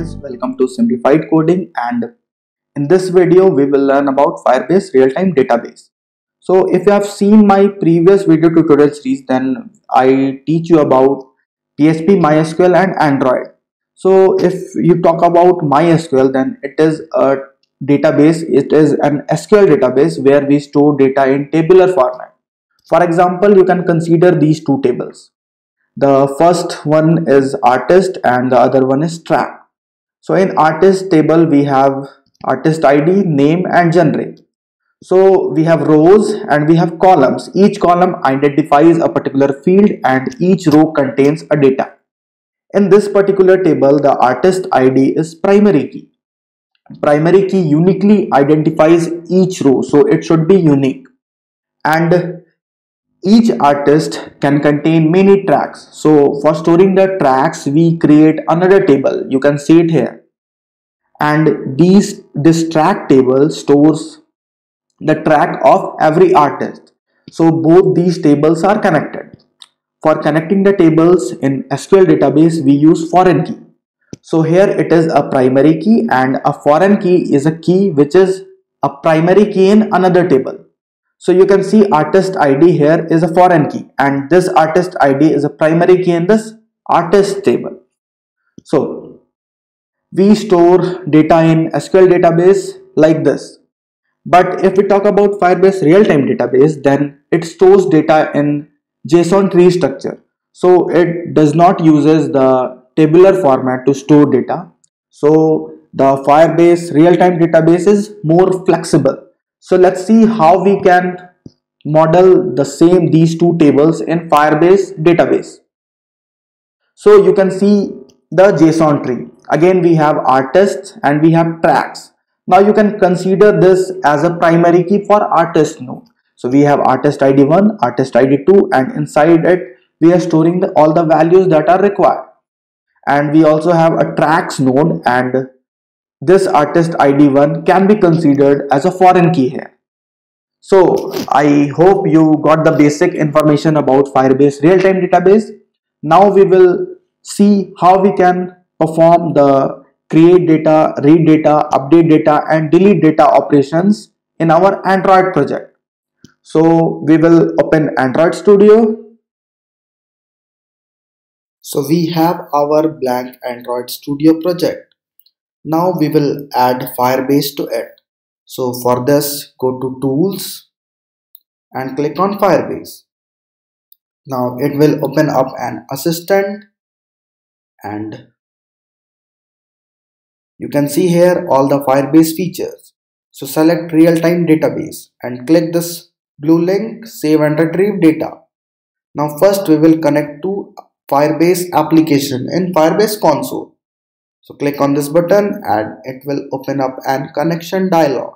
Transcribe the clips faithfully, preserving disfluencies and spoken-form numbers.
guys, welcome to Simplified Coding, and in this video we will learn about Firebase real-time database. So if you have seen my previous video tutorial series, then I teach you about P H P, MySQL and Android. So if you talk about MySQL, then it is a database, it is an S Q L database where we store data in tabular format. For example, you can consider these two tables. The first one is artist and the other one is track. So in artist table we have artist I D, name and genre. So we have rows and we have columns. Each column identifies a particular field and each row contains a data. In this particular table, the artist I D is primary key. Primary key uniquely identifies each row, so it should be unique. And each artist can contain many tracks. So for storing the tracks, we create another table. You can see it here. And these, this track table stores the track of every artist. So both these tables are connected. For connecting the tables in S Q L database, we use foreign key. So here it is a primary key, and a foreign key is a key which is a primary key in another table. So you can see artist I D here is a foreign key and this artist I D is a primary key in this artist table. So we store data in S Q L database like this. But if we talk about Firebase real-time database, then it stores data in JSON tree structure. So it does not uses the tabular format to store data. So the Firebase real-time database is more flexible. So let's see how we can model the same these two tables in Firebase database. So you can see the JSON tree. Again we have artists and we have tracks. Now you can consider this as a primary key for artist node. So we have artist I D one, artist I D two, and inside it we are storing the, all the values that are required. And we also have a tracks node, and this artist I D one can be considered as a foreign key here. So I hope you got the basic information about Firebase real-time database. Now we will see how we can perform the create data, read data, update data and delete data operations in our Android project. So we will open Android Studio. So we have our blank Android Studio project. Now we will add Firebase to it. So for this, go to Tools and click on Firebase. Now it will open up an assistant, and you can see here all the Firebase features. So select real-time database and click this blue link, save and retrieve data. Now first we will connect to Firebase application in Firebase console. So click on this button and it will open up an connection dialog.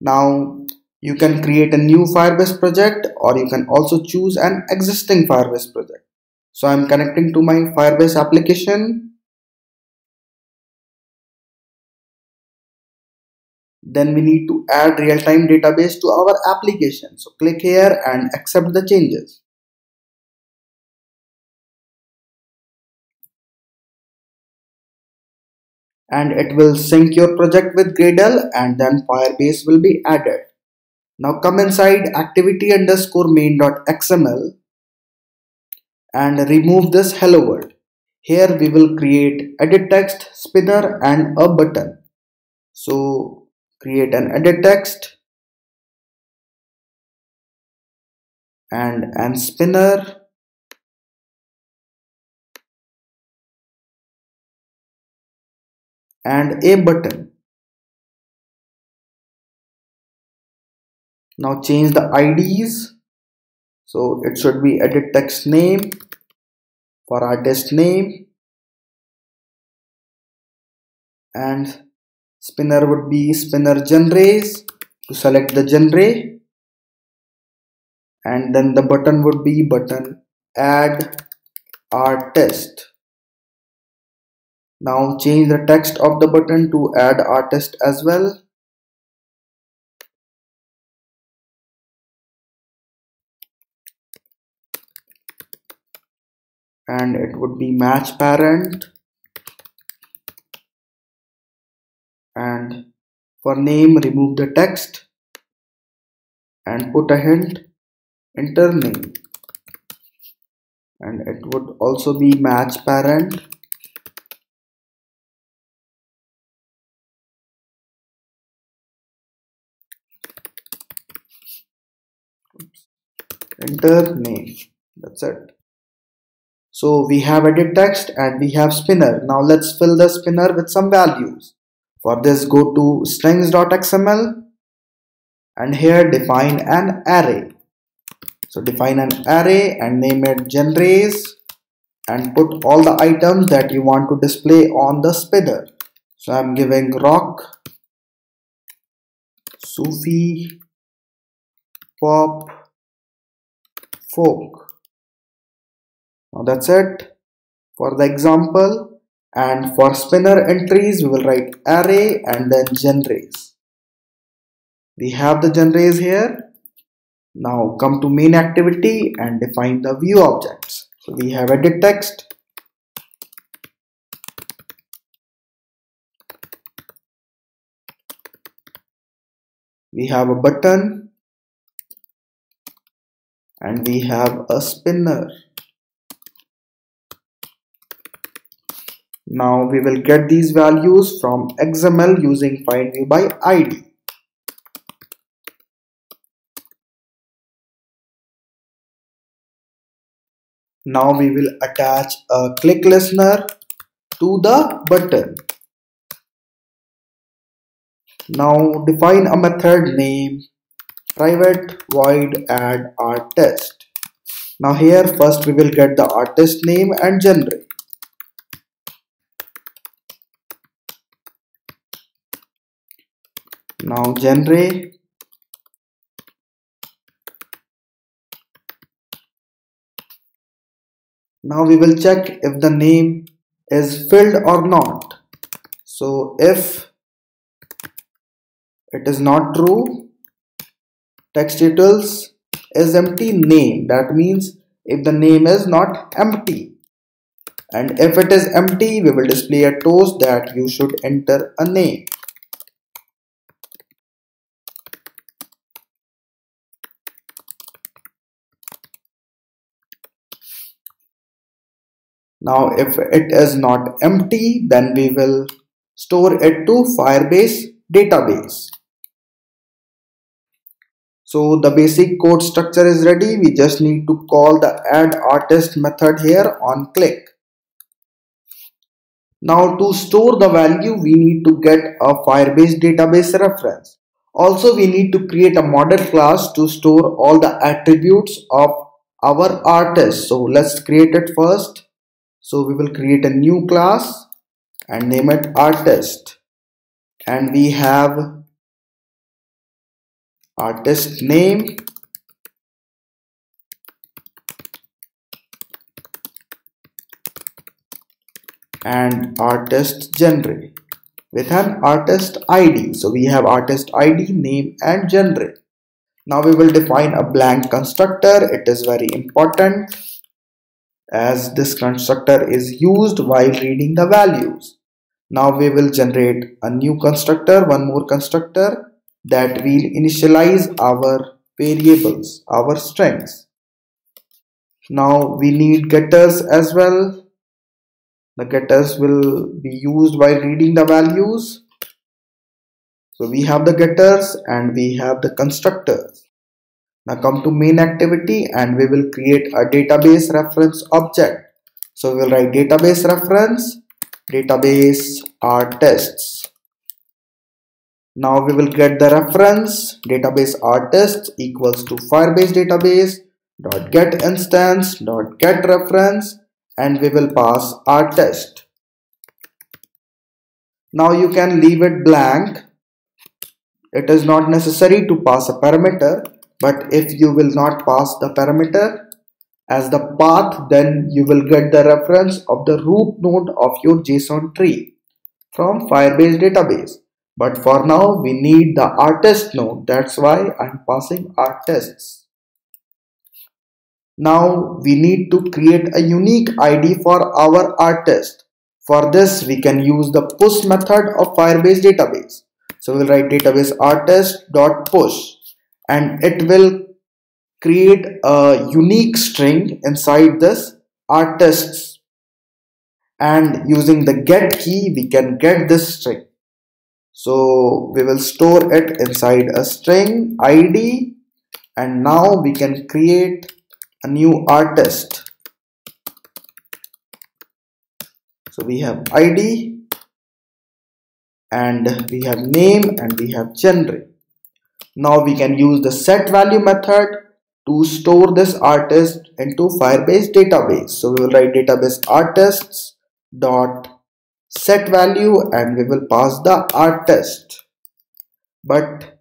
Now you can create a new Firebase project, or you can also choose an existing Firebase project. So I am connecting to my Firebase application. Then we need to add real-time database to our application. So click here and accept the changes. And it will sync your project with Gradle, and then Firebase will be added. Now come inside activity underscore main.xml and remove this hello world. Here we will create edit text, spinner and a button. So create an edit text and an spinner. And a button. Now change the I Ds. So it should be edit text name for artist name, and spinner would be spinner genres to select the genre, and then the button would be button add artist. Now change the text of the button to add artist as well. And it would be match parent For name, remove the text and put a hint, enter name, and it would also be match parent. Oops. Enter name. That's it. So we have edit text and we have spinner. Now let's fill the spinner with some values. For this, go to strings dot X M L and here define an array. So define an array and name it generates and put all the items that you want to display on the spinner. So I'm giving rock, Sufi, pop, folk. Now that's it for the example, and for spinner entries we will write array and then generates. We have the generates here. Now come to main activity and define the view objects. So we have edit text, we have a button, and we have a spinner. Now we will get these values from X M L using find view by I D. Now we will attach a click listener to the button. Now define a method name private void add artist. Now here first we will get the artist name and generate. Now generate now we will check if the name is filled or not. So if it is not true, text titles is empty name. That means if the name is not empty, and if it is empty we will display a toast that you should enter a name. Now if it is not empty, then we will store it to Firebase database. So the basic code structure is ready. We just need to call the add artist method here on click. Now to store the value we need to get a Firebase database reference. Also we need to create a model class to store all the attributes of our artist. So let's create it first. So we will create a new class and name it artist, and we have artist name and artist genre with an artist I D. So we have artist I D, name and genre. Now we will define a blank constructor. It is very important, as this constructor is used while reading the values. Now we will generate a new constructor, one more constructor, that will initialize our variables, our strings. Now we need getters as well. The getters will be used while reading the values. So we have the getters and we have the constructors. Now come to main activity and we will create a database reference object. So we will write database reference, database artists. Now we will get the reference database artists equals to Firebase database dot get instance dot get reference, and we will pass artist. Now you can leave it blank. It is not necessary to pass a parameter. But if you will not pass the parameter as the path, then you will get the reference of the root node of your JSON tree from Firebase database. But for now, we need the artist node. That's why I'm passing artists. Now we need to create a unique I D for our artist. For this, we can use the push method of Firebase database. So we'll write database artist dot push, and it will create a unique string inside this artists, and using the get key we can get this string. So we will store it inside a string I D, and now we can create a new artist. So we have I D and we have name and we have genre. Now we can use the set value method to store this artist into Firebase database. So we will write database artists dot set value and we will pass the artist, but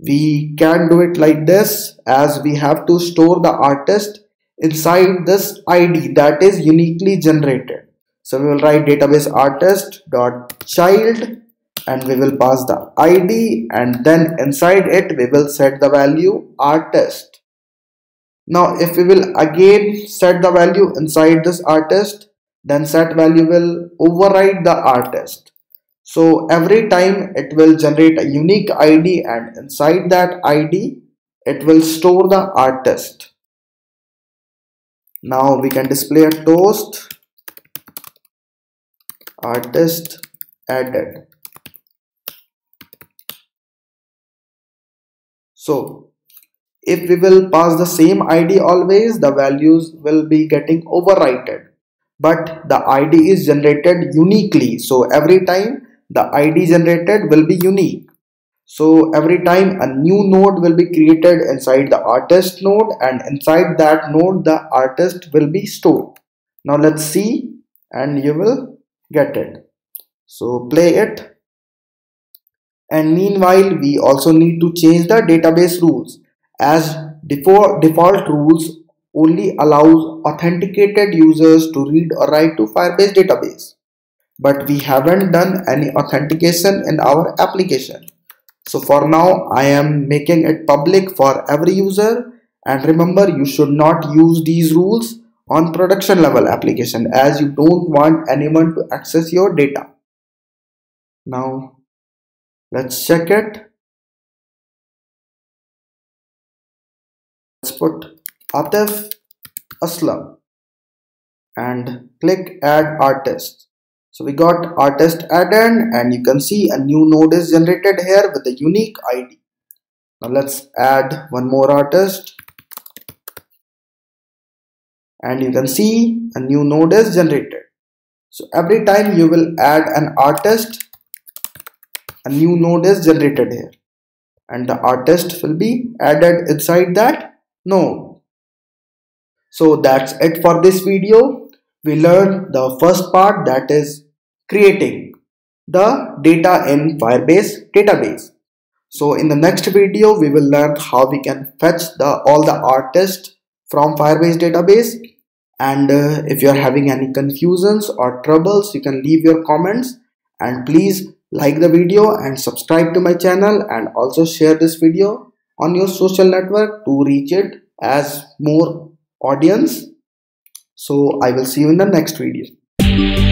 we can do it like this as we have to store the artist inside this I D that is uniquely generated. So we will write database artist dot child and we will pass the I D, and then inside it we will set the value artist. Now if we will again set the value inside this artist, then set value will override the artist. So every time it will generate a unique I D, and inside that I D it will store the artist. Now we can display a toast artist added. So if we will pass the same I D always, the values will be getting overwritten, but the I D is generated uniquely. So every time the I D generated will be unique. So every time a new node will be created inside the artist node, and inside that node the artist will be stored. Now let's see, and you will get it. So play it. And meanwhile we also need to change the database rules, as default default rules only allows authenticated users to read or write to Firebase database, but we haven't done any authentication in our application. So for now I am making it public for every user, and remember you should not use these rules on production level application as you don't want anyone to access your data. Now let's check it. Let's put Atif Aslam and click add artist. So we got artist added, and you can see a new node is generated here with a unique I D. Now let's add one more artist, and you can see a new node is generated. So every time you will add an artist, a new node is generated here, and the artist will be added inside that node. So that's it for this video. We learned the first part, that is creating the data in Firebase database. So in the next video we will learn how we can fetch the all the artists from Firebase database, and uh, if you are having any confusions or troubles you can leave your comments, and please like the video and subscribe to my channel, and also share this video on your social network to reach it as more audience. So I will see you in the next video.